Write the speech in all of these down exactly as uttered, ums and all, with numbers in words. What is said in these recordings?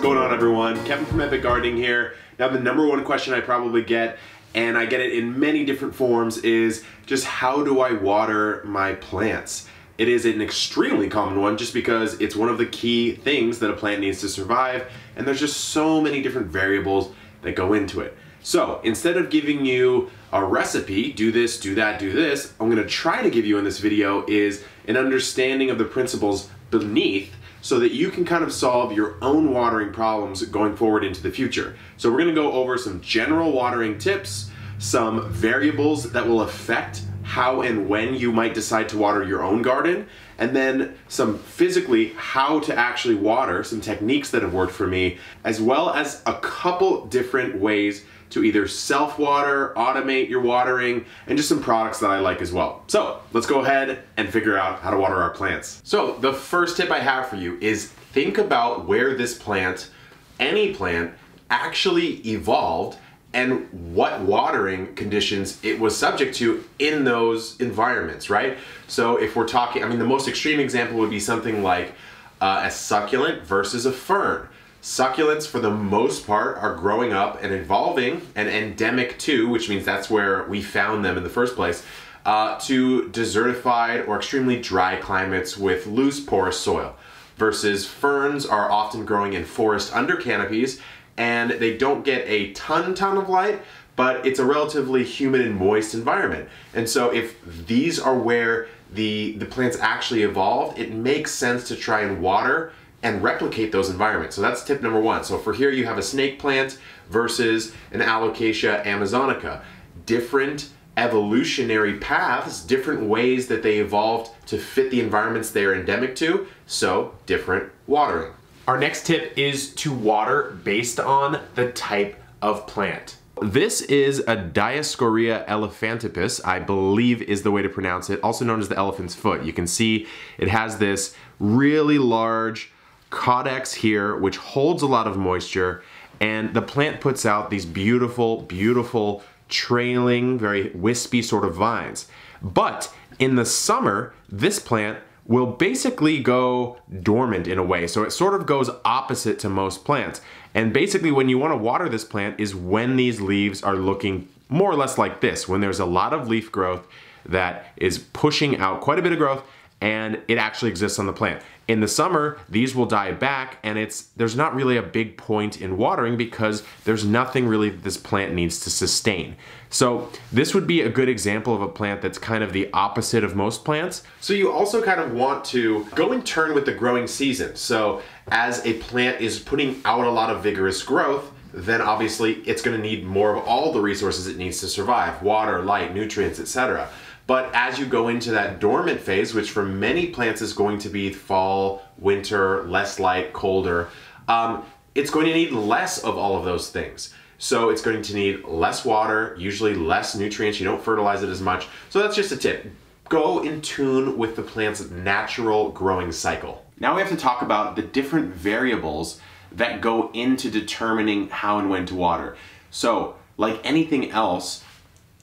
What's going on, everyone? Kevin from Epic Gardening here. Now, the number one question I probably get, and I get it in many different forms, is just how do I water my plants? It is an extremely common one just because it's one of the key things that a plant needs to survive, and there's just so many different variables that go into it. So instead of giving you a recipe, do this, do that, do this, I'm gonna try to give you in this video is an understanding of the principles beneath so that you can kind of solve your own watering problems going forward into the future. So we're gonna go over some general watering tips, some variables that will affect how and when you might decide to water your own garden, and then some physically how to actually water, some techniques that have worked for me, as well as a couple different ways to either self-water, automate your watering, and just some products that I like as well. So let's go ahead and figure out how to water our plants. So the first tip I have for you is think about where this plant, any plant, actually evolved and what watering conditions it was subject to in those environments, right? So if we're talking, I mean, the most extreme example would be something like uh, a succulent versus a fern. Succulents, for the most part, are growing up and evolving and endemic to, which means that's where we found them in the first place, uh, to desertified or extremely dry climates with loose, porous soil. Versus ferns are often growing in forest under canopies, and they don't get a ton ton of light, but it's a relatively humid and moist environment. And so if these are where the, the plants actually evolved, it makes sense to try and water and replicate those environments. So that's tip number one. So for here you have a snake plant versus an Alocasia Amazonica. Different evolutionary paths, different ways that they evolved to fit the environments they're endemic to, so different watering. Our next tip is to water based on the type of plant. This is a Dioscorea elephantipes, I believe is the way to pronounce it, also known as the elephant's foot. You can see it has this really large caudex here, which holds a lot of moisture, and the plant puts out these beautiful, beautiful trailing, very wispy sort of vines. But in the summer, this plant will basically go dormant in a way. So it sort of goes opposite to most plants. And basically when you want to water this plant is when these leaves are looking more or less like this, when there's a lot of leaf growth that is pushing out quite a bit of growth and it actually exists on the plant. In the summer, these will die back and it's there's not really a big point in watering because there's nothing really that this plant needs to sustain. So this would be a good example of a plant that's kind of the opposite of most plants. So you also kind of want to go in turn with the growing season. So as a plant is putting out a lot of vigorous growth, then obviously it's gonna need more of all the resources it needs to survive, water, light, nutrients, et cetera. But as you go into that dormant phase, which for many plants is going to be fall, winter, less light, colder, um, it's going to need less of all of those things. So it's going to need less water, usually less nutrients. You don't fertilize it as much. So that's just a tip. Go in tune with the plant's natural growing cycle. Now we have to talk about the different variables that go into determining how and when to water. So like anything else,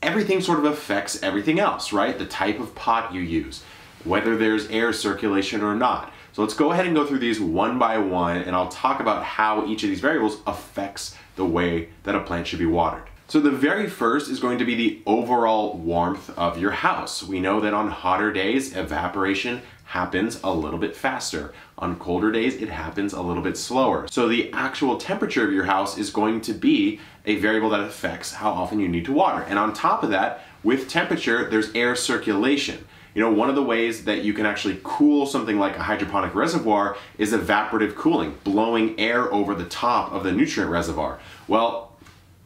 everything sort of affects everything else, right? The type of pot you use, whether there's air circulation or not. So let's go ahead and go through these one by one, and I'll talk about how each of these variables affects the way that a plant should be watered. So the very first is going to be the overall warmth of your house. We know that on hotter days, evaporation happens a little bit faster. On colder days, it happens a little bit slower. So the actual temperature of your house is going to be a variable that affects how often you need to water. And on top of that, with temperature, there's air circulation. You know, one of the ways that you can actually cool something like a hydroponic reservoir is evaporative cooling, blowing air over the top of the nutrient reservoir. Well,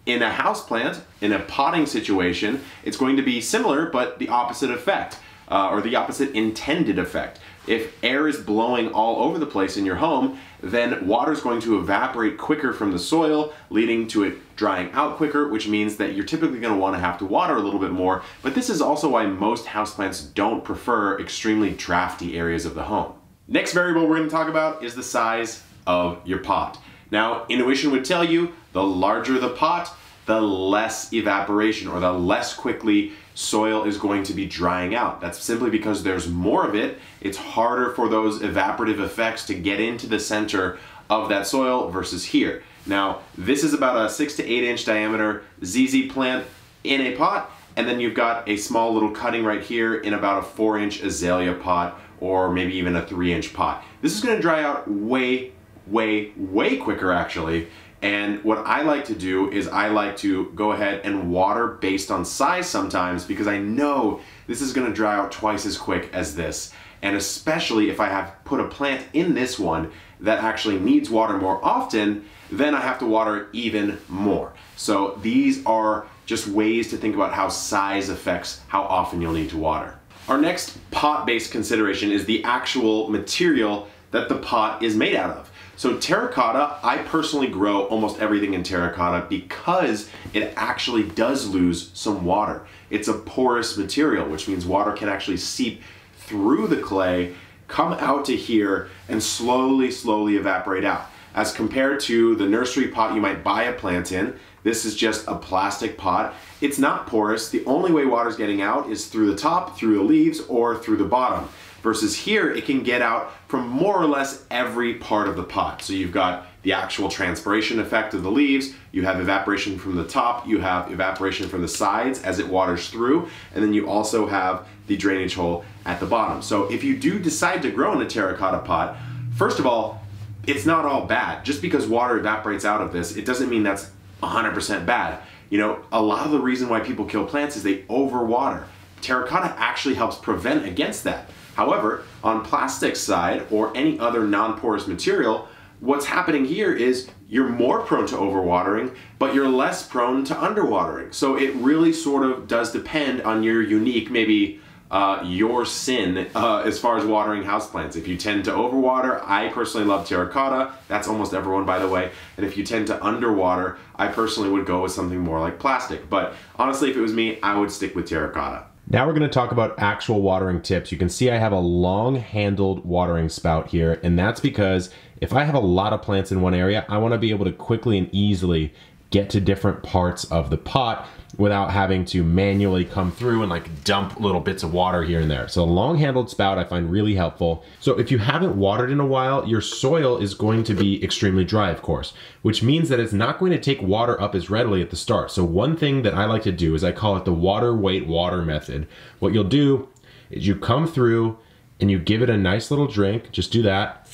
in a houseplant, in a potting situation, it's going to be similar, but the opposite effect. Uh, or the opposite intended effect. If air is blowing all over the place in your home, then water is going to evaporate quicker from the soil, leading to it drying out quicker, which means that you're typically going to want to have to water a little bit more. But this is also why most houseplants don't prefer extremely drafty areas of the home. Next variable we're going to talk about is the size of your pot. Now, intuition would tell you the larger the pot, the less evaporation or the less quickly soil is going to be drying out. That's simply because there's more of it. It's harder for those evaporative effects to get into the center of that soil versus here. Now, this is about a six to eight inch diameter Z Z plant in a pot, and then you've got a small little cutting right here in about a four inch azalea pot, or maybe even a three inch pot. This is gonna dry out way, way, way quicker actually. And what I like to do is I like to go ahead and water based on size sometimes, because I know this is gonna dry out twice as quick as this. And especially if I have put a plant in this one that actually needs water more often, then I have to water even more. So these are just ways to think about how size affects how often you'll need to water. Our next pot-based consideration is the actual material that the pot is made out of. So terracotta, I personally grow almost everything in terracotta because it actually does lose some water. It's a porous material, which means water can actually seep through the clay, come out to here, and slowly, slowly evaporate out. As compared to the nursery pot you might buy a plant in, this is just a plastic pot. It's not porous. The only way water's getting out is through the top, through the leaves, or through the bottom. Versus here, it can get out from more or less every part of the pot. So you've got the actual transpiration effect of the leaves, you have evaporation from the top, you have evaporation from the sides as it waters through, and then you also have the drainage hole at the bottom. So if you do decide to grow in a terracotta pot, first of all, it's not all bad. Just because water evaporates out of this, it doesn't mean that's one hundred percent bad. You know, a lot of the reason why people kill plants is they overwater. Terracotta actually helps prevent against that. However, on plastic side or any other non-porous material, what's happening here is you're more prone to overwatering, but you're less prone to underwatering. So it really sort of does depend on your unique, maybe uh, your sin uh, as far as watering houseplants. If you tend to overwater, I personally love terracotta. That's almost everyone, by the way. And if you tend to underwater, I personally would go with something more like plastic. But honestly, if it was me, I would stick with terracotta. Now we're going to talk about actual watering tips. You can see I have a long-handled watering spout here, and that's because if I have a lot of plants in one area, I want to be able to quickly and easily get to different parts of the pot without having to manually come through and like dump little bits of water here and there. So a long-handled spout I find really helpful. So if you haven't watered in a while, your soil is going to be extremely dry, of course, which means that it's not going to take water up as readily at the start. So one thing that I like to do is I call it the water weight water method. What you'll do is you come through and you give it a nice little drink, just do that.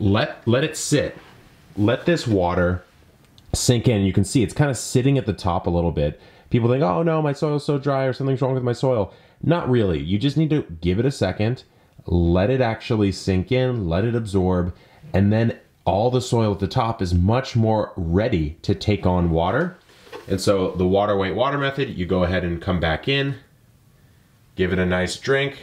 Let, let it sit, let this water sink in. You can see it's kind of sitting at the top a little bit. People think, oh no, my soil's so dry or something's wrong with my soil. Not really. You just need to give it a second, let it actually sink in, let it absorb, and then all the soil at the top is much more ready to take on water. And so the water weight water method, you go ahead and come back in, give it a nice drink.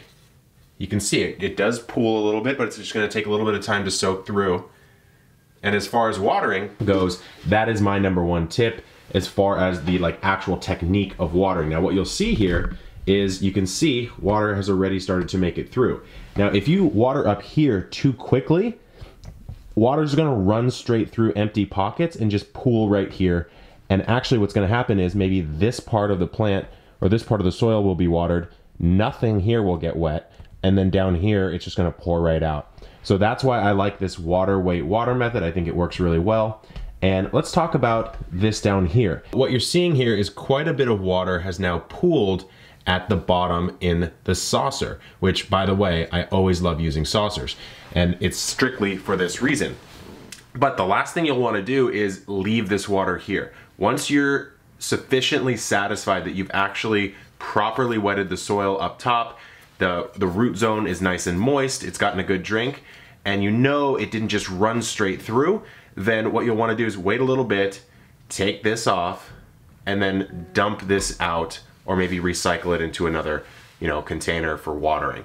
You can see it, it does pool a little bit, but it's just gonna take a little bit of time to soak through. And as far as watering goes, that is my number one tip as far as the like actual technique of watering. Now what you'll see here is you can see water has already started to make it through. Now if you water up here too quickly, water's gonna run straight through empty pockets and just pool right here. And actually what's gonna happen is maybe this part of the plant or this part of the soil will be watered, nothing here will get wet, and then down here, it's just gonna pour right out. So that's why I like this water weight water method. I think it works really well. And let's talk about this down here. What you're seeing here is quite a bit of water has now pooled at the bottom in the saucer, which by the way, I always love using saucers. And it's strictly for this reason. But the last thing you'll wanna do is leave this water here. Once you're sufficiently satisfied that you've actually properly wetted the soil up top, The, the root zone is nice and moist, it's gotten a good drink, and you know it didn't just run straight through, then what you'll want to do is wait a little bit, take this off, and then dump this out, or maybe recycle it into another, you know, container for watering.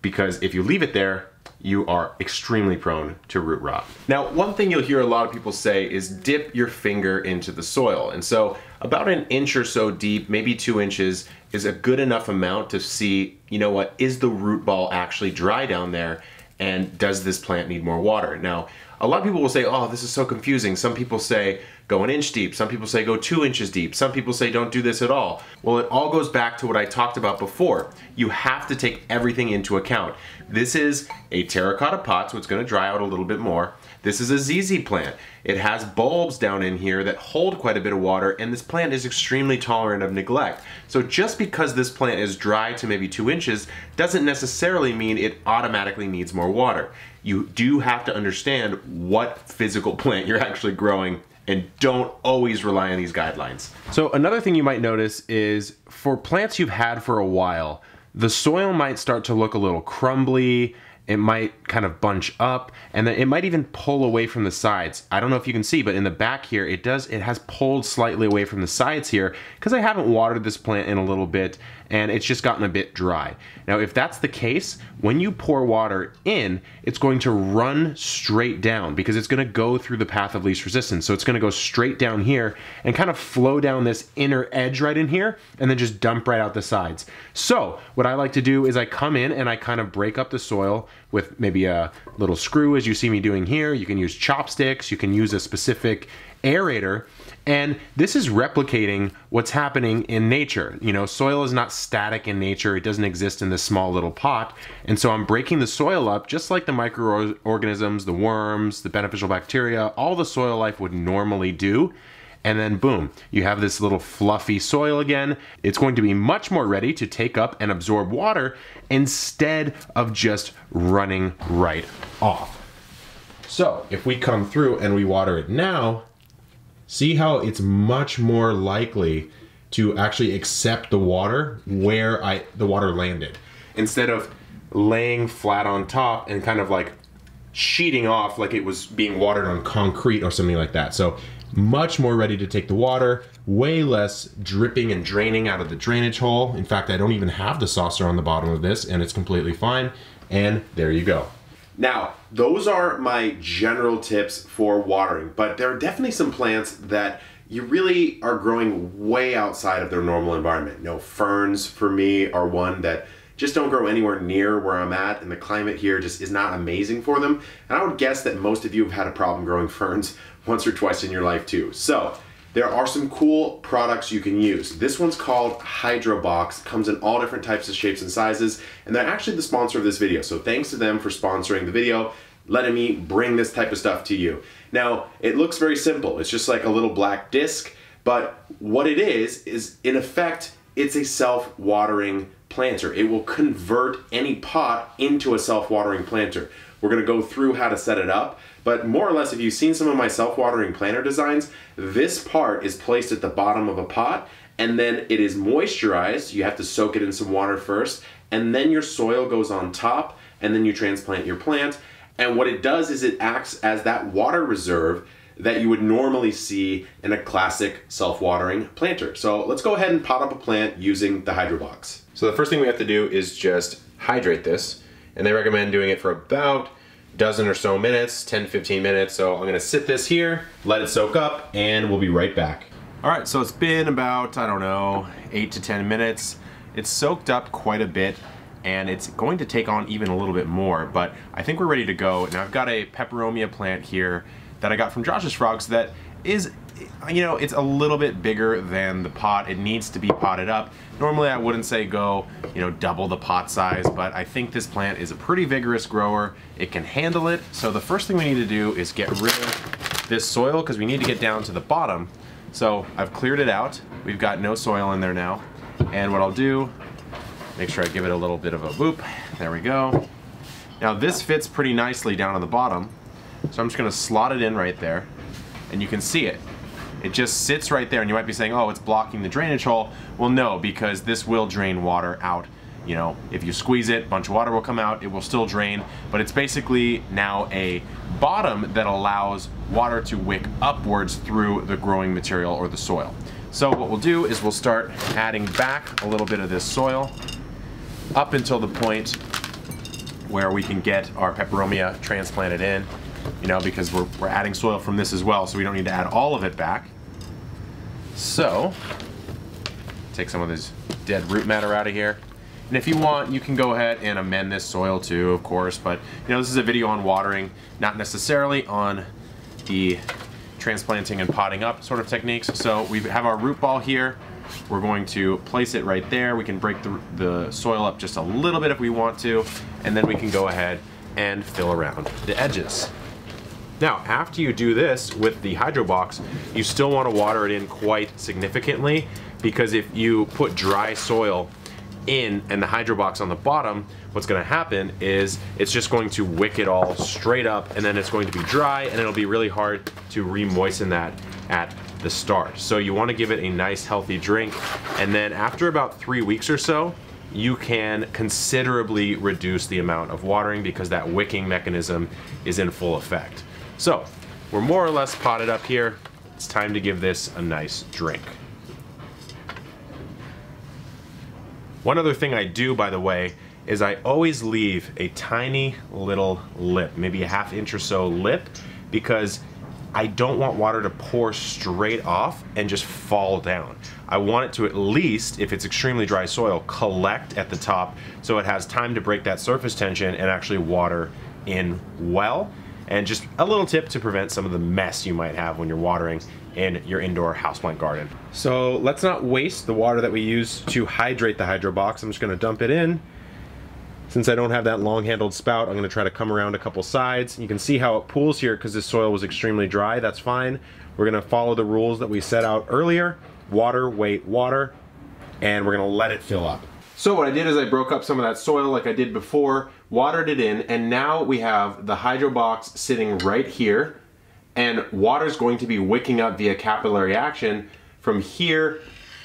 Because if you leave it there, you are extremely prone to root rot. Now, one thing you'll hear a lot of people say is dip your finger into the soil. And so about an inch or so deep, maybe two inches, is a good enough amount to see, you know what, is the root ball actually dry down there? And does this plant need more water? Now, a lot of people will say, oh, this is so confusing. Some people say go an inch deep. Some people say go two inches deep. Some people say don't do this at all. Well, it all goes back to what I talked about before. You have to take everything into account. This is a terracotta pot, so it's gonna dry out a little bit more. This is a Z Z plant. It has bulbs down in here that hold quite a bit of water, and this plant is extremely tolerant of neglect. So just because this plant is dry to maybe two inches doesn't necessarily mean it automatically needs more water. You do have to understand what physical plant you're actually growing and don't always rely on these guidelines. So another thing you might notice is for plants you've had for a while, the soil might start to look a little crumbly, it might kind of bunch up, and then it might even pull away from the sides. I don't know if you can see, but in the back here, it does, it has pulled slightly away from the sides here because I haven't watered this plant in a little bit and it's just gotten a bit dry. Now, if that's the case, when you pour water in, it's going to run straight down because it's gonna go through the path of least resistance. So it's gonna go straight down here and kind of flow down this inner edge right in here and then just dump right out the sides. So what I like to do is I come in and I kind of break up the soil with maybe a little screw, as you see me doing here. You can use chopsticks, you can use a specific aerator, and this is replicating what's happening in nature. You know, soil is not static in nature, it doesn't exist in this small little pot, and so I'm breaking the soil up just like the microorganisms, the worms, the beneficial bacteria, all the soil life would normally do. And then boom, you have this little fluffy soil again. It's going to be much more ready to take up and absorb water instead of just running right off. So if we come through and we water it now, see how it's much more likely to actually accept the water where I, the water landed, instead of laying flat on top and kind of like sheeting off like it was being watered on concrete or something like that. So much more ready to take the water, way less dripping and draining out of the drainage hole. In fact, I don't even have the saucer on the bottom of this and it's completely fine. And there you go. Now, those are my general tips for watering, but there are definitely some plants that you really are growing way outside of their normal environment. No, ferns for me are one that just don't grow anywhere near where I'm at, and the climate here just is not amazing for them. And I would guess that most of you have had a problem growing ferns once or twice in your life too. So there are some cool products you can use. This one's called HydroBox, comes in all different types of shapes and sizes, and they're actually the sponsor of this video. So thanks to them for sponsoring the video, letting me bring this type of stuff to you. Now, it looks very simple. It's just like a little black disc, but what it is, is in effect, it's a self-watering planter. It will convert any pot into a self-watering planter. We're going to go through how to set it up, but more or less, if you've seen some of my self-watering planter designs, this part is placed at the bottom of a pot and then it is moisturized. You have to soak it in some water first, and then your soil goes on top, and then you transplant your plant. And what it does is it acts as that water reserve that you would normally see in a classic self-watering planter. So let's go ahead and pot up a plant using the HydroBox. So the first thing we have to do is just hydrate this, and they recommend doing it for about a dozen or so minutes, ten, fifteen minutes. So I'm gonna sit this here, let it soak up, and we'll be right back. All right, so it's been about, I don't know, eight to ten minutes. It's soaked up quite a bit, and it's going to take on even a little bit more, but I think we're ready to go. Now I've got a peperomia plant here that I got from Josh's Frogs that is, you know, it's a little bit bigger than the pot. It needs to be potted up. Normally I wouldn't say go, you know, double the pot size, but I think this plant is a pretty vigorous grower. It can handle it. So the first thing we need to do is get rid of this soil because we need to get down to the bottom. So I've cleared it out. We've got no soil in there now. And what I'll do, make sure I give it a little bit of a boop. There we go. Now this fits pretty nicely down on the bottom. So I'm just gonna slot it in right there, and you can see it. It just sits right there, and you might be saying, oh, it's blocking the drainage hole. Well, no, because this will drain water out. You know, if you squeeze it, a bunch of water will come out, it will still drain, but it's basically now a bottom that allows water to wick upwards through the growing material or the soil. So what we'll do is we'll start adding back a little bit of this soil up until the point where we can get our peperomia transplanted in. You know, because we're, we're adding soil from this as well, so we don't need to add all of it back. So, take some of this dead root matter out of here. And if you want, you can go ahead and amend this soil too, of course, but you know, this is a video on watering, not necessarily on the transplanting and potting up sort of techniques. So we have our root ball here. We're going to place it right there. We can break the, the soil up just a little bit if we want to, and then we can go ahead and fill around the edges. Now, after you do this with the HydroBox, you still want to water it in quite significantly, because if you put dry soil in and the HydroBox on the bottom, what's going to happen is it's just going to wick it all straight up, and then it's going to be dry and it'll be really hard to re-moisten that at the start. So you want to give it a nice healthy drink, and then after about three weeks or so, you can considerably reduce the amount of watering because that wicking mechanism is in full effect. So we're more or less potted up here. It's time to give this a nice drink. One other thing I do, by the way, is I always leave a tiny little lip, maybe a half inch or so lip, because I don't want water to pour straight off and just fall down. I want it to at least, if it's extremely dry soil, collect at the top so it has time to break that surface tension and actually water in well. And just a little tip to prevent some of the mess you might have when you're watering in your indoor houseplant garden. So let's not waste the water that we use to hydrate the HydroBox. I'm just gonna dump it in. Since I don't have that long-handled spout, I'm gonna try to come around a couple sides. You can see how it pools here because this soil was extremely dry, that's fine. We're gonna follow the rules that we set out earlier. Water, weight, water, and we're gonna let it fill up. So what I did is I broke up some of that soil like I did before, watered it in, and now we have the HydroBox sitting right here, and water's going to be wicking up via capillary action from here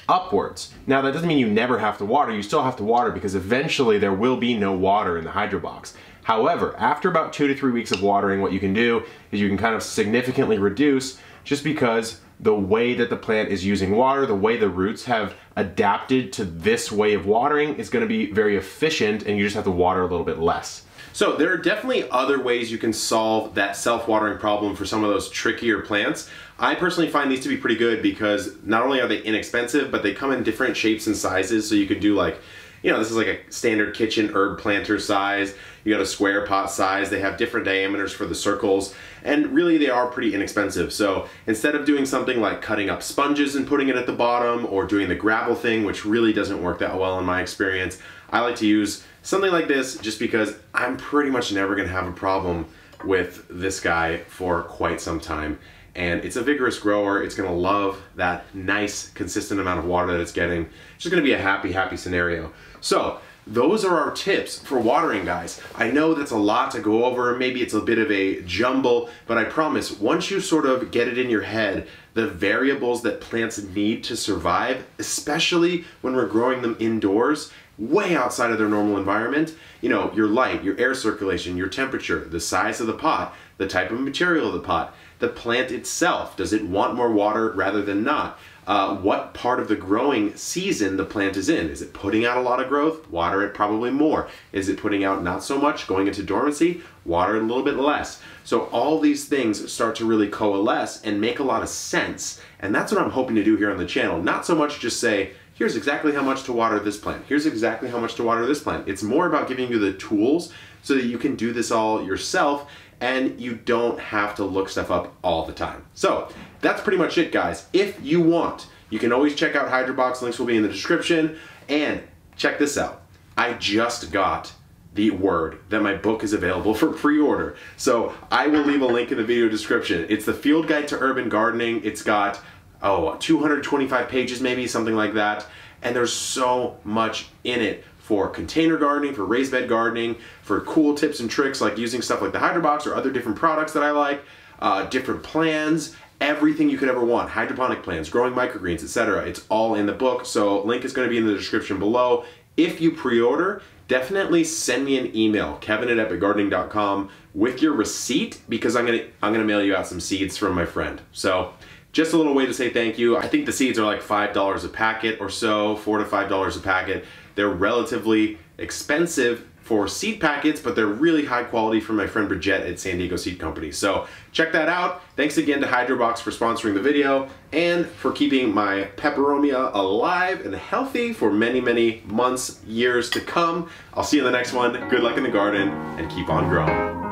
upwards. Now that doesn't mean you never have to water, you still have to water because eventually there will be no water in the HydroBox. However, after about two to three weeks of watering, what you can do is you can kind of significantly reduce, just because the way that the plant is using water, the way the roots have adapted to this way of watering is going to be very efficient, and you just have to water a little bit less. So there are definitely other ways you can solve that self-watering problem for some of those trickier plants. I personally find these to be pretty good because not only are they inexpensive, but they come in different shapes and sizes. So you can do like, you know, this is like a standard kitchen herb planter size. You got a square pot size. They have different diameters for the circles, and really they are pretty inexpensive. So instead of doing something like cutting up sponges and putting it at the bottom, or doing the gravel thing, which really doesn't work that well in my experience, I like to use something like this just because I'm pretty much never gonna have a problem with this guy for quite some time. And it's a vigorous grower. It's gonna love that nice, consistent amount of water that it's getting. It's just gonna be a happy, happy scenario. So those are our tips for watering, guys. I know that's a lot to go over. Maybe it's a bit of a jumble, but I promise once you sort of get it in your head, the variables that plants need to survive, especially when we're growing them indoors, way outside of their normal environment, you know, your light, your air circulation, your temperature, the size of the pot, the type of material of the pot, the plant itself, does it want more water rather than not? Uh, what part of the growing season the plant is in? Is it putting out a lot of growth? Water it probably more. Is it putting out not so much, going into dormancy? Water it a little bit less. So all these things start to really coalesce and make a lot of sense. And that's what I'm hoping to do here on the channel. Not so much just say, here's exactly how much to water this plant. Here's exactly how much to water this plant. It's more about giving you the tools so that you can do this all yourself and you don't have to look stuff up all the time. So that's pretty much it, guys. If you want, you can always check out HydroBox. Links will be in the description. And check this out. I just got the word that my book is available for pre-order. So I will leave a link in the video description. It's the Field Guide to Urban Gardening. It's got oh, two hundred twenty-five pages maybe, something like that. And there's so much in it for container gardening, for raised bed gardening, for cool tips and tricks like using stuff like the HydroBox or other different products that I like, uh, different plans, everything you could ever want, hydroponic plans, growing microgreens, et cetera. It's all in the book, so link is gonna be in the description below. If you pre-order, definitely send me an email, kevin at epic gardening dot com, with your receipt, because I'm gonna, I'm gonna mail you out some seeds from my friend. So, just a little way to say thank you. I think the seeds are like five dollars a packet or so, four to five dollars a packet. They're relatively expensive for seed packets, but they're really high quality from my friend Bridget at San Diego Seed Company. So check that out. Thanks again to HydroBox for sponsoring the video and for keeping my peperomia alive and healthy for many, many months, years to come. I'll see you in the next one. Good luck in the garden and keep on growing.